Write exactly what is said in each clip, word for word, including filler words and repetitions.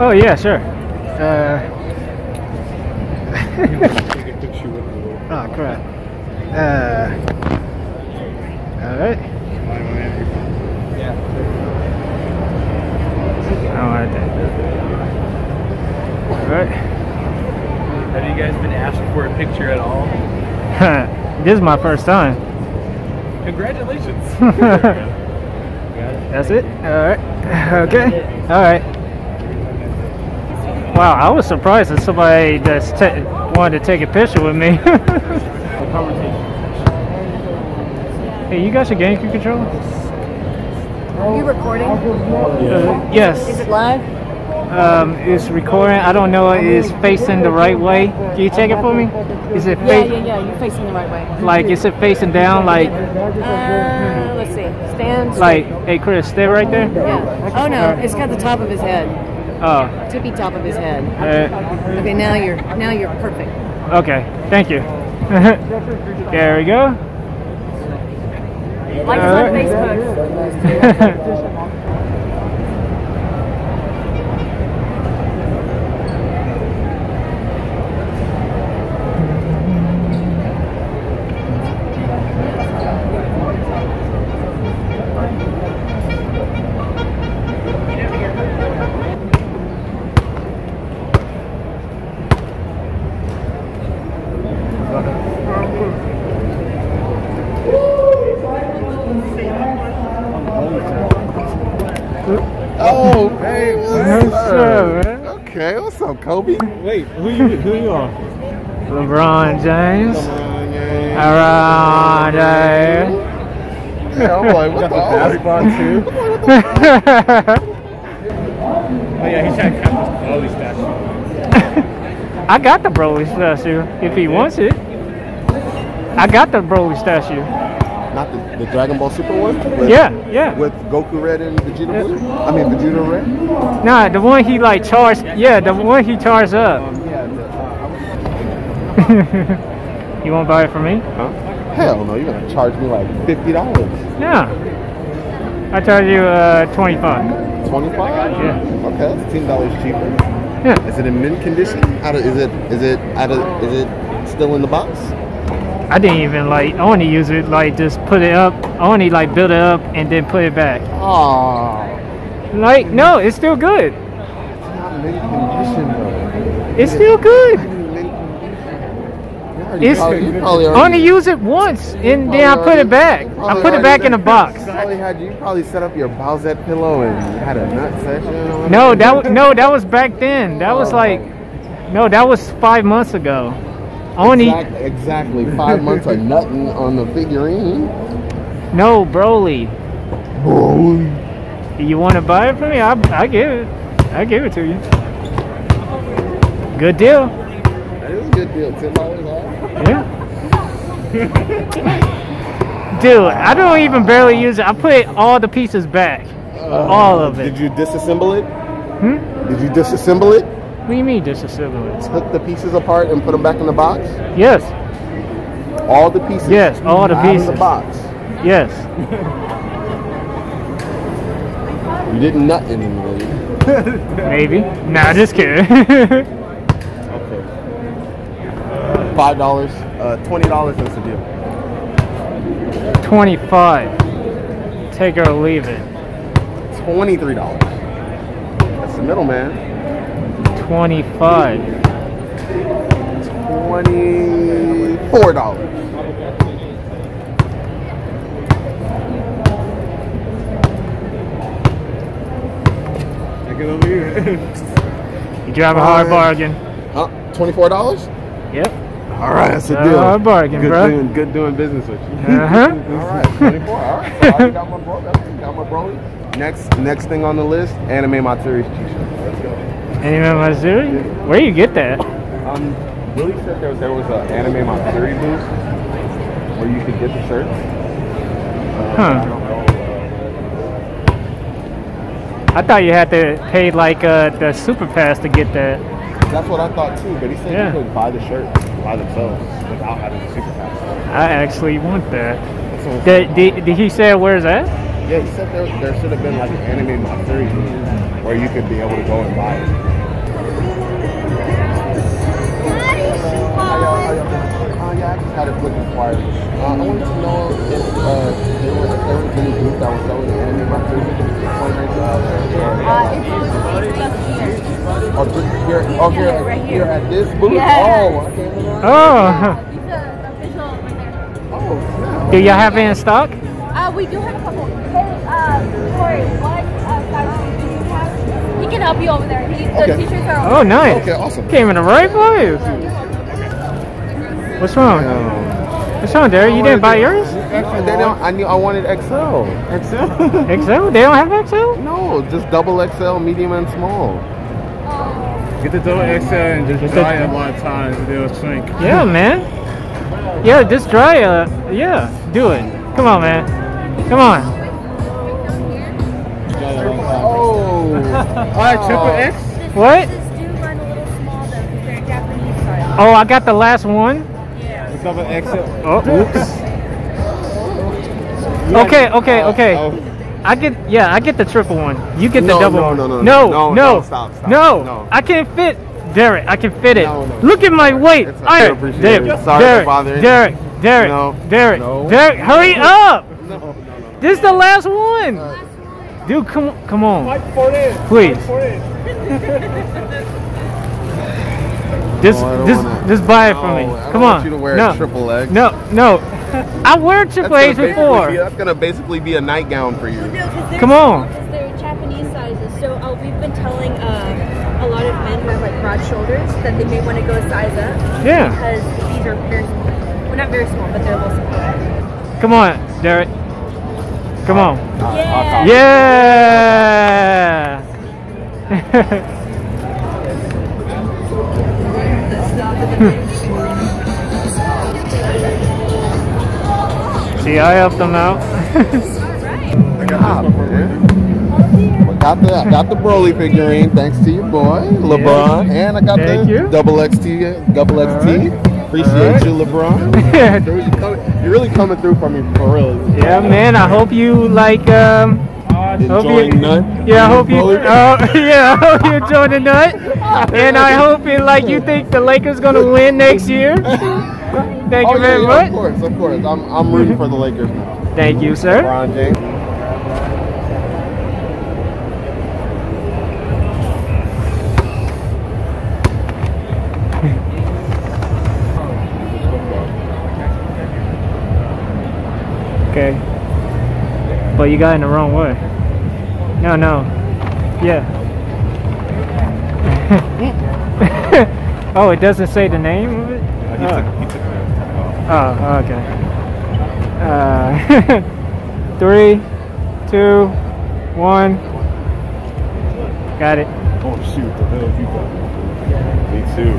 Oh yeah, sure. Uh, oh crap. Uh, Alright. Yeah. Alright then. Alright. Have you guys been asked for a picture at all? This is my first time. Congratulations. That's it? Alright. Okay. Alright. Wow, I was surprised that somebody that's wanted to take a picture with me. Hey, you got your GameCube controller? Are you recording? Uh, yes. Is it live? Um, it's recording. I don't know. It's facing the right way. Can you take it for me? Is it? Yeah, yeah, yeah. You're facing the right way. Like, is it facing down? Like. Uh, let's see. Stand. Like, hey, Chris, stay right there. Yeah. Oh no, right. It's got the top of his head. Oh. Tippy top of his head. Uh, okay, now you're now you're perfect. Okay. Thank you. There we go. Like us on Facebook. Oh, hey, what's up, man? Okay, what's up, Kobe? Wait, who you who you are? LeBron James. LeBron James. LeBron James. Yeah, I'm like, what the basketball too? Oh yeah, he's trying to catch the Broly statue. I got the Broly statue if he wants it. I got the Broly statue. Not the, the Dragon Ball Super one? With, yeah, yeah. With Goku Red and Vegeta yeah. Blue? I mean, Vegeta Red? Nah, the one he like charged, yeah, the one he charged up. You want to buy it for me? Huh? Hell no, you're going to charge me like fifty dollars. Yeah. I charge you uh, twenty-five dollars. twenty-five dollars? Yeah. Okay, that's ten dollars cheaper. Yeah. Is it in mint condition? Out of, is it, is it, out of, is it still in the box? I didn't even like, I only use it like just put it up, I only like build it up and then put it back. Aww. Like, no, it's still good. It's not mint condition though. It's still good. It's, you probably only use it once and then I put it back. I put it back in a box. You probably set up your Bowsette pillow and had a nut session. No, that, no, that was back then. That was like, no, that was five months ago. Exactly, exactly. Five months of nothing on the figurine. No, Broly. Broly. You want to buy it for me? I I give it. I give it to you. Good deal. That is a good deal. Ten dollars off. Yeah. Dude, I don't even barely use it. I put all the pieces back. Uh, all of it. Did you disassemble it? Hmm? Did you disassemble it? What do you mean disassemble it? Took the pieces apart and put them back in the box? Yes. All the pieces? Yes, all the pieces. In the box? Yes. You didn't nut anymore. Maybe. Nah, just kidding. Okay. Five dollars. Uh, Twenty dollars is the deal. Twenty-five. Take or leave it. Twenty-three dollars. That's the middle man. Twenty-five. Twenty-four dollars. Take it over here. You drive a hard bargain. Huh? Twenty-four dollars? Yep. All right, that's a uh, deal. Hard bargain, good bro. Doing, good doing business with you. Uh huh. All right, twenty-four. All right. I already got my bro. Got my bro. Next, next thing on the list: Anime Matsuri's T-shirt. Let's go. Anime Matsuri? Where do you get that? Um, Willie said there was, there was an Anime Matsuri booth where you could get the shirts. Uh, huh. I thought you had to pay like uh, the super pass to get that. That's what I thought too, but he said yeah. You could buy the shirts by themselves without having the super pass. I actually want that. Did, did, did he say where's that? Yeah, he said there, there should have been like an Anime Matsuri booth where you could be able to go and buy it. Alright, uh, I wanted to know if uh, there was a certain mini group that was selling Anime Matsuri uh, it's, it's oh, just here, yeah, oh, here, right here. Here at this booth? Yes. Oh, I can't remember. Oh! It's the official right there. Oh, snap. Do y'all have it in stock? Uh, we do have a couple. Hey, uh, Corey, what uh, size do you have? He can help you over there. He, okay. The t-shirts are over. Oh, nice. Okay, awesome. Came in the right place. What's wrong? Um, What's wrong, Derek? You didn't buy yours? No, they don't, I knew I wanted X L. X L? X L? They don't have X L? No, just double X L, medium, and small. Get the double X L and just it's dry it a lot of times. They'll shrink. Yeah, man. Yeah, just dry. Uh, yeah, do it. Come on, man. Come on. Oh. All right, triple X. What? Oh, I got the last one. Double X L. Oh, oops. Okay, okay, okay. Uh, oh. I get, yeah, I get the triple one. You get the no, double no, one. No, no, no, no, no, no, stop, stop. No, no. I can fit, Derek. I can fit it. No, no, Look at my weight. I Derek, it. Derek, Sorry Derek, to bother you. Derek, Derek, no, Derek, no. Derek. Hurry up! No, no, no. This is the last one. Uh, Dude, come, come on. Fight for it. Please. Fight for it. Just, no, just, wanna, just buy it no, for me. Come I don't on. Want you to wear no. a triple X. No, no. I wear triple X before. Be, that's gonna basically be a nightgown for you. Well, no, come on. Because they're Japanese sizes, so uh, we've been telling um, a lot of men who have like broad shoulders that they may want to go size up. Yeah. Because these are very small. Well, not very small, but they're a little small. Come on, Derek. Come on. Yeah. Yeah. See, I helped them out. I got this one. I got the, I got the Broly figurine, thanks to you, boy, LeBron. Yeah. And I got Thank the you. double XT, double XT. Right. Appreciate right. you, LeBron. You're really coming through for me, for real. Yeah, man. I hope you like. Um, I hope you, nut. Yeah, I hope you. Uh, yeah, I hope you enjoyed the nut. And I hope it like you think the Lakers gonna win next year. Thank oh, you very yeah, much. Of course, of course. I'm I'm rooting for the Lakers now. Thank you, sir. LeBron James. Okay. But you got in the wrong way. No, no. Yeah. Oh, it doesn't say the name of it? Oh, oh okay. Uh, three, two, one. Got it. Oh, shoot. The hell you got? Me too.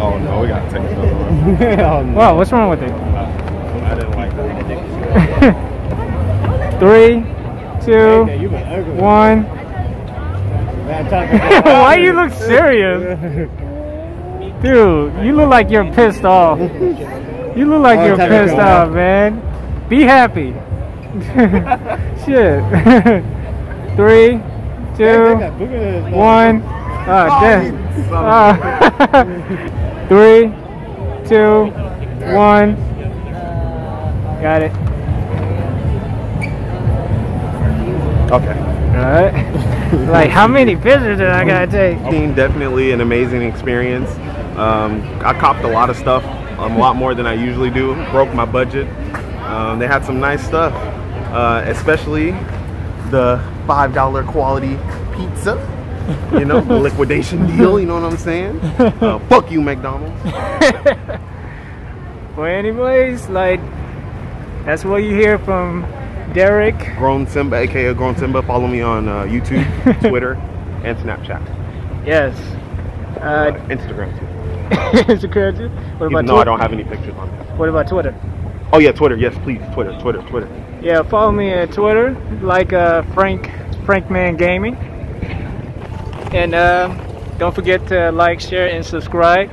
Oh, no. We got to take another one. Oh, no. Wow, what's wrong with it? I didn't like that. Three, two, one. Why you look serious? Dude, you look like you're pissed off. You look like you're pissed off, man. Be happy. Shit. Three, two, one. Ah, damn. Ah. Three, two, one. Got it. Okay. Alright. Like, how many pictures did I gotta take? Definitely an amazing experience. Um, I copped a lot of stuff, um, a lot more than I usually do. Broke my budget. Um, they had some nice stuff, uh, especially the five dollar quality pizza. You know, the liquidation deal, you know what I'm saying? Uh, fuck you, McDonald's. Well, anyways, like, that's what you hear from Derek, Grown Simba, aka Grown Simba. Follow me on uh, YouTube, Twitter, and Snapchat. Yes. Uh, Instagram too. Instagram too. What about Even though Twitter? I don't have any pictures on there. What about Twitter? Oh yeah, Twitter. Yes, please. Twitter, Twitter, Twitter. Yeah, follow me on Twitter, like uh, Frank Frankman Gaming, and uh, don't forget to like, share, and subscribe.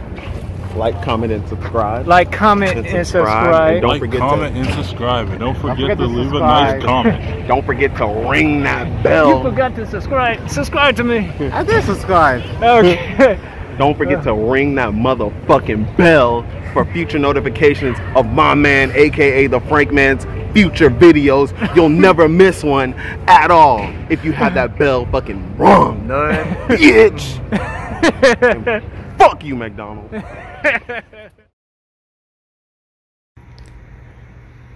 Like, comment, and subscribe. Like, comment, and subscribe. And subscribe. And don't like, forget comment, to, and subscribe. And don't forget, don't forget to, to leave a nice comment. Don't forget to ring that bell. You forgot to subscribe. Subscribe to me. I did subscribe. Okay. Don't forget to ring that motherfucking bell for future notifications of my man, A K A the Frankman's future videos. You'll never miss one at all if you have that bell fucking wrong. None, bitch. And fuck you, McDonald's.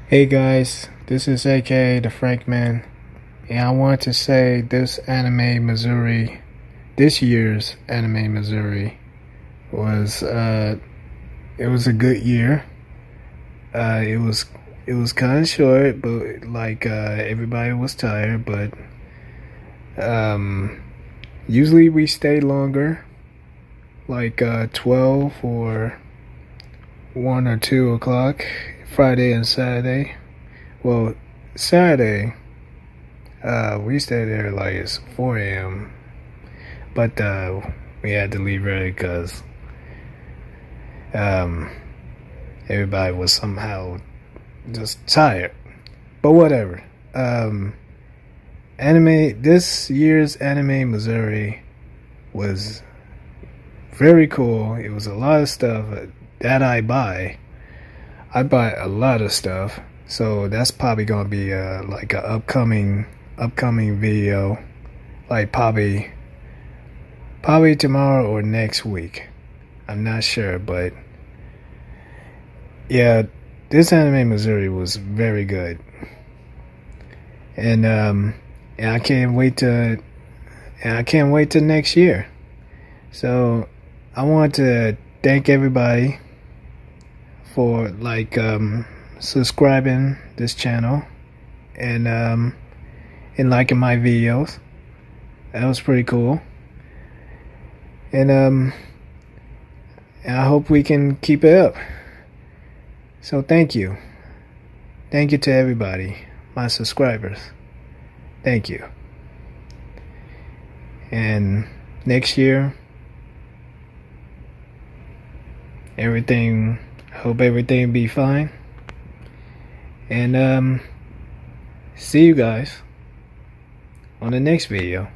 Hey guys, this is A K A the Frankman, and I want to say this Anime Matsuri, this year's Anime Matsuri, was uh, it was a good year. Uh, it was it was kind of short, but like uh, everybody was tired. But um, usually we stay longer, like uh, twelve or one or two o'clock. Friday and Saturday. Well, Saturday, uh, we stayed there like it's four A M But uh, we had to leave early because um, everybody was somehow just tired. But whatever. Um, anime. This year's Anime Matsuri was very cool. It was a lot of stuff that I buy. I buy a lot of stuff, so that's probably gonna be uh, like an upcoming, upcoming video, like probably, probably tomorrow or next week. I'm not sure, but yeah, this Anime Matsuri was very good, and um, and I can't wait to, and I can't wait till next year. So I want to thank everybody for like um, subscribing this channel and um, and liking my videos. That was pretty cool, and um, and I hope we can keep it up. So thank you, thank you to everybody, my subscribers. Thank you, and next year everything. Hope everything be fine, and um, see you guys on the next video.